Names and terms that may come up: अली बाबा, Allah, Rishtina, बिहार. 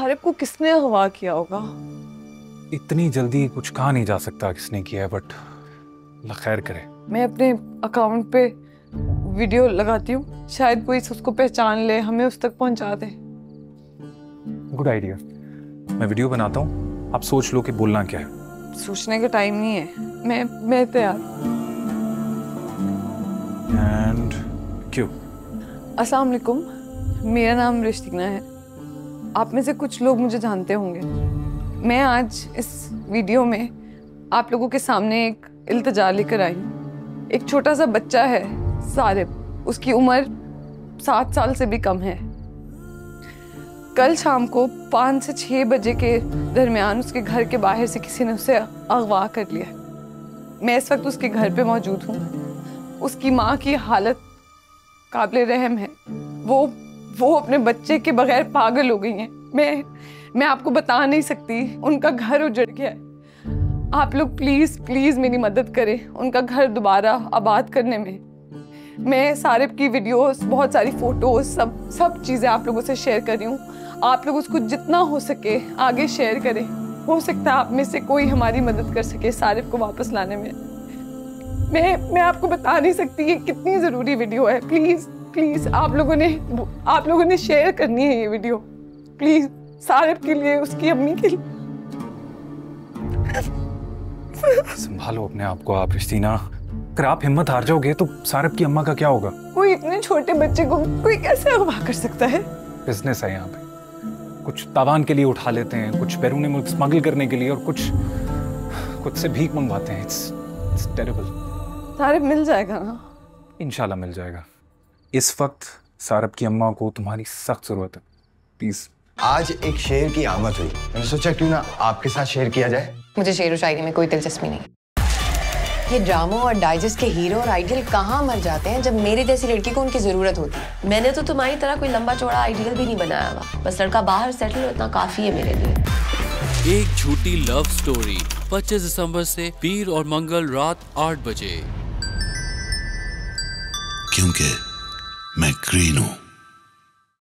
सारिफ को किसने हवा किया होगा? इतनी जल्दी कुछ कहा नहीं जा सकता किसने किया है, बट अल्लाह खैर करे। मैं अपने अकाउंट पे वीडियो लगाती हूँ, शायद पुलिस उसको पहचान ले, हमें उस तक पहुँचा दे। गुड आइडिया, मैं वीडियो बनाता हूँ, आप सोच लो कि बोलना क्या है। सोचने का टाइम नहीं है, मैं तैयार। एंड क्यों? अस्सलाम वालेकुम, मेरा नाम रिश्तिना है, आप में से कुछ लोग मुझे जानते होंगे। मैं आज इस वीडियो में आप लोगों के सामने एक इल्तिजा लेकर आई हूँ। एक छोटा सा बच्चा है सारिफ, उसकी उम्र 7 साल से भी कम है। कल शाम को 5 से 6 बजे के दरमियान उसके घर के बाहर से किसी ने उसे अगवा कर लिया। मैं इस वक्त उसके घर पे मौजूद हूँ। उसकी माँ की हालत काबिल रहम है, वो अपने बच्चे के बगैर पागल हो गई हैं। मैं आपको बता नहीं सकती, उनका घर उजड़ गया है। आप लोग प्लीज़ मेरी मदद करें उनका घर दोबारा आबाद करने में। मैं सारिफ की वीडियोस, बहुत सारी फ़ोटोज़, सब चीज़ें आप लोगों से शेयर कर रही हूँ। आप लोग उसको जितना हो सके आगे शेयर करें, हो सकता है आप में से कोई हमारी मदद कर सके सारिफ को वापस लाने में। मैं आपको बता नहीं सकती ये कितनी ज़रूरी वीडियो है। प्लीज़ आप लोगों ने शेयर करनी है ये वीडियो, प्लीज़ सारिफ के लिए, उसकी अम्मी के लिए। संभालो अपने आप को आप रिश्तिना, अगर आप हिम्मत हार जाओगे तो सारिफ की अम्मा का क्या होगा? कोई इतने छोटे बच्चे को कोई कैसे अगवा कर सकता है? बिजनेस है यहाँ पे, कुछ तावान के लिए उठा लेते हैं, कुछ बैरूनी मुल्क स्मगल करने के लिए, और कुछ से भीख मंगवाते हैं। It's terrible. सारिफ मिल जाएगा ना? इंशाल्लाह मिल जाएगा। इस वक्त सारिफ की अम्मा को तुम्हारी सख्त जरूरत है, प्लीज। आज एक शेर की आमद हुई, मैंने सोचा क्यों ना आपके साथ शेयर किया जाए। मुझे शेर व शायरी में कोई दिलचस्पी नहीं। ये ड्रामों और डाइजेस्ट के हीरो और आइडियल कहाँ मर जाते हैं जब मेरे जैसी लड़की को उनकी जरूरत होती है। मैंने तो तुम्हारी तरह कोई लंबा चौड़ा आइडियल भी नहीं बनाया हुआ, बस लड़का बाहर सेटल हो, इतना काफी है मेरे लिए। एक झूठी लव स्टोरी 25 दिसंबर से पीर और मंगल रात 8 बजे। क्योंकि मैं ग्रीन हूँ।